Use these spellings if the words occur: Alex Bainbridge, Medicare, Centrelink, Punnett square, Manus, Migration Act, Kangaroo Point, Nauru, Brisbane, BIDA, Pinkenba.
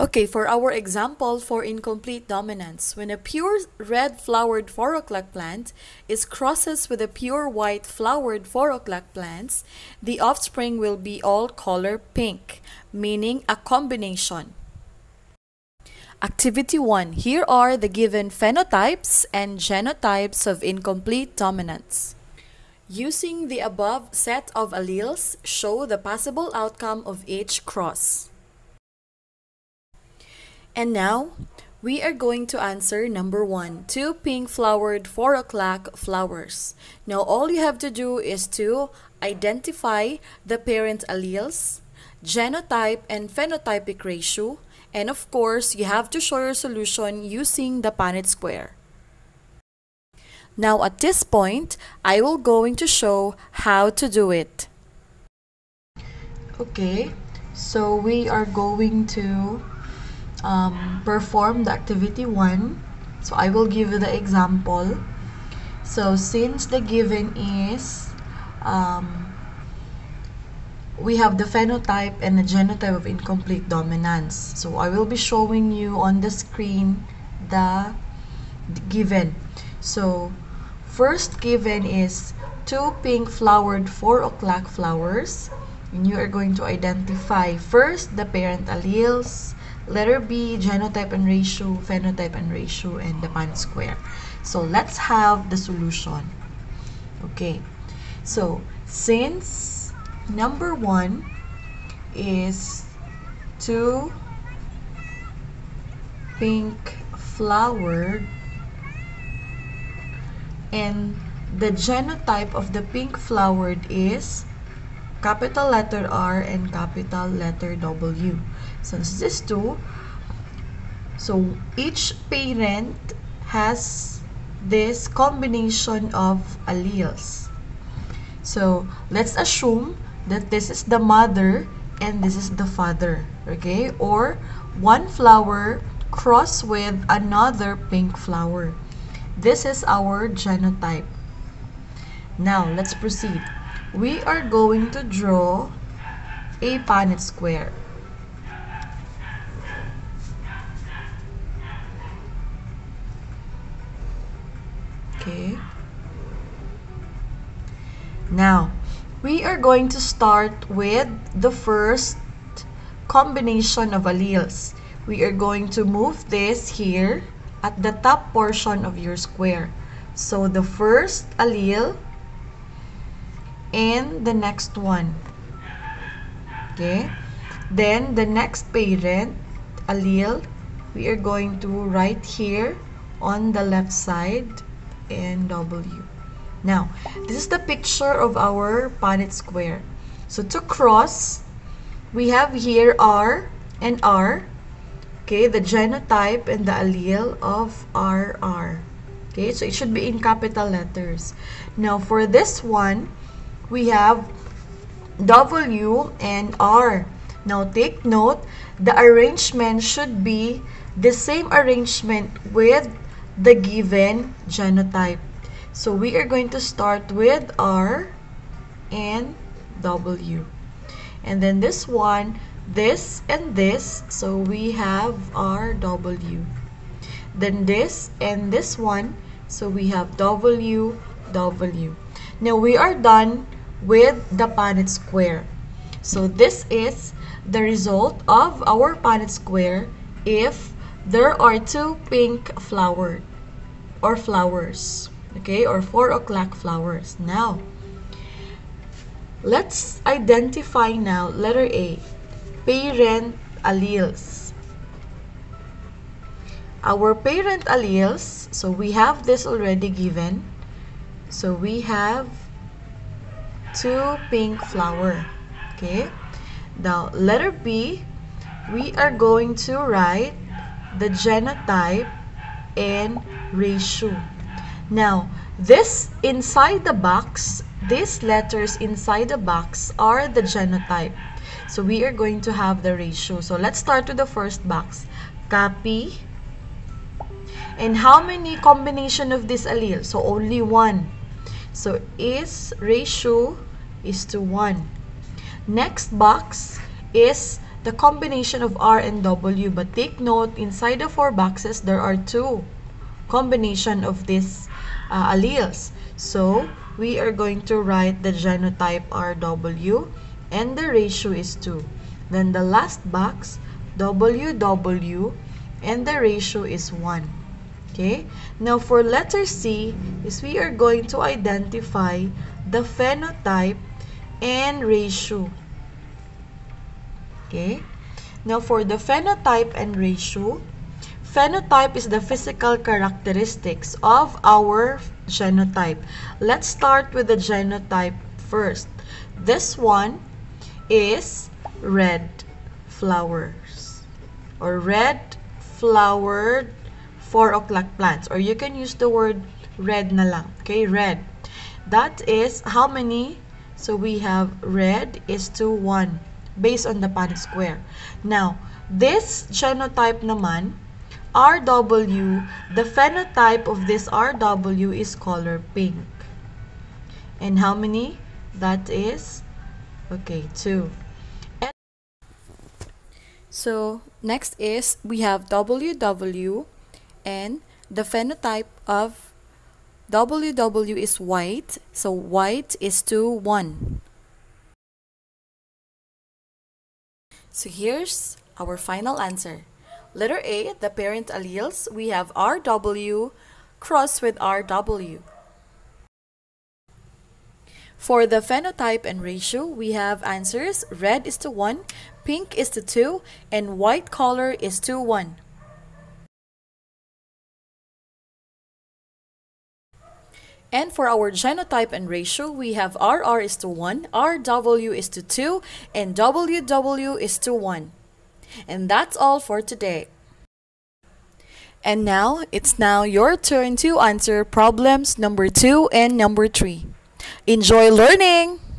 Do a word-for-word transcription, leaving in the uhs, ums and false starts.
Okay, for our example for incomplete dominance, when a pure red flowered four o'clock plant is crosses with a pure white flowered four o'clock plants, the offspring will be all color pink, meaning a combination. Activity one. Here are the given phenotypes and genotypes of incomplete dominance. Using the above set of alleles, show the possible outcome of each cross. And now, we are going to answer number one. Two pink flowered four o'clock flowers. Now, all you have to do is to identify the parent alleles, genotype and phenotypic ratio, and of course, you have to show your solution using the Punnett square. Now at this point, I will going to show how to do it. Okay, so we are going to um, perform the activity one. So I will give you the example. So since the given is um, we have the phenotype and the genotype of incomplete dominance. So I will be showing you on the screen the given. So first given is two pink flowered four o'clock flowers, and you are going to identify first the parent alleles, letter B, genotype and ratio, phenotype and ratio, and the Punnett square. So let's have the solution. Okay, so since number one is two pink flowered and the genotype of the pink flowered is capital letter R and capital letter W. Since this two, so each parent has this combination of alleles. So let's assume that this is the mother and this is the father, okay? Or one flower crossed with another pink flower. This is our genotype. Now, let's proceed. We are going to draw a Punnett square. Okay. Now, we are going to start with the first combination of alleles. We are going to move this here at the top portion of your square. So the first allele and the next one. Okay. Then the next parent allele, we are going to write here on the left side and W. Now, this is the picture of our Punnett square. So to cross, we have here R and R, okay, the genotype and the allele of R R. Okay, so it should be in capital letters. Now, for this one, we have W and R. Now, take note, the arrangement should be the same arrangement with the given genotype. So we are going to start with R and W. And then this one, this and this, so we have R W. Then this and this one, so we have W W. Now we are done with the Punnett square. So this is the result of our Punnett square if there are two pink flowered or flowers. Okay, or four o'clock flowers. Now, let's identify now letter A, parent alleles. Our parent alleles, so we have this already given. So we have two pink flower. Okay, now letter B, we are going to write the genotype and ratio. Now, this inside the box, these letters inside the box are the genotype. So we are going to have the ratio. So let's start with the first box. Copy. And how many combination of this allele? So only one. So its ratio is to one. Next box is the combination of R and W, but take note, inside the four boxes, there are two combination of these uh, alleles. So, we are going to write the genotype R W, and the ratio is two. Then the last box, W W, and the ratio is one. Okay? Now, for letter C, is we are going to identify the phenotype and ratio. Okay? Now, for the phenotype and ratio, phenotype is the physical characteristics of our genotype. Let's start with the genotype first. This one is red flowers or red flowered four o'clock plants, or you can use the word red na lang. Okay, red. That is how many? So we have red is two, one. Based on the Punnett square. Now, this genotype naman, R W, the phenotype of this R W is color pink. And how many? That is, okay, two. And so, next is, we have W W, and the phenotype of W W is white, so white is two, one. So here's our final answer. Letter A, the parent alleles, we have R W crossed with R W. For the phenotype and ratio, we have answers red is to one, pink is to two, and white color is to one. And for our genotype and ratio, we have R R is to one, R W is to two, and W W is to one. And that's all for today. And now, it's now your turn to answer problems number two and number three. Enjoy learning!